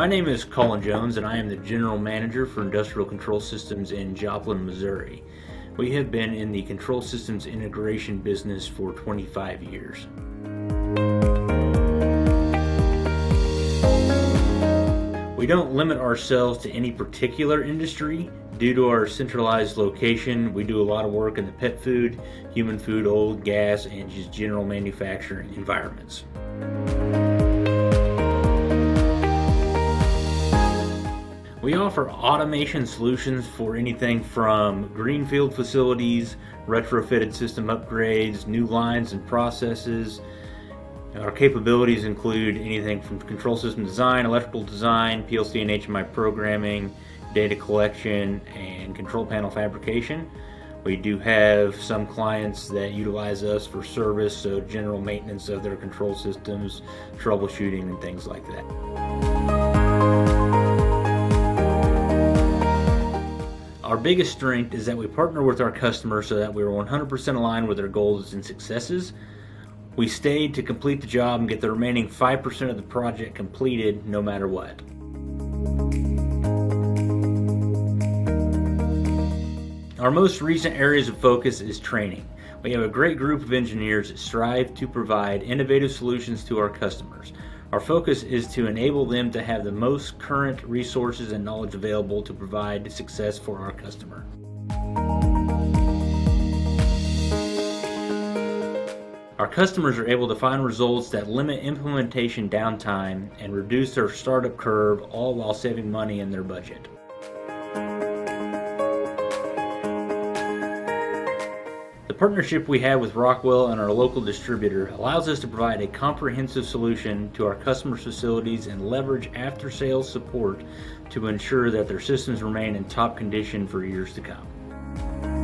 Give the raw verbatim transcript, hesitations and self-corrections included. My name is Colin Jones, and I am the General Manager for Industrial Control Systems in Joplin, Missouri. We have been in the control systems integration business for twenty-five years. We don't limit ourselves to any particular industry. Due to our centralized location, we do a lot of work in the pet food, human food, oil, gas, and just general manufacturing environments. We offer automation solutions for anything from greenfield facilities, retrofitted system upgrades, new lines and processes. Our capabilities include anything from control system design, electrical design, P L C and H M I programming, data collection, and control panel fabrication. We do have some clients that utilize us for service, so general maintenance of their control systems, troubleshooting, and things like that. Our biggest strength is that we partner with our customers so that we are one hundred percent aligned with their goals and successes. We stayed to complete the job and get the remaining five percent of the project completed no matter what. Our most recent areas of focus is training. We have a great group of engineers that strive to provide innovative solutions to our customers. Our focus is to enable them to have the most current resources and knowledge available to provide success for our customer. Our customers are able to find results that limit implementation downtime and reduce their startup curve, all while saving money in their budget. The partnership we have with Rockwell and our local distributor allows us to provide a comprehensive solution to our customers' facilities and leverage after-sales support to ensure that their systems remain in top condition for years to come.